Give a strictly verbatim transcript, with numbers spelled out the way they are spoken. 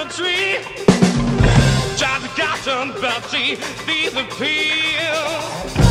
a tree. John's got some belty, these appeals.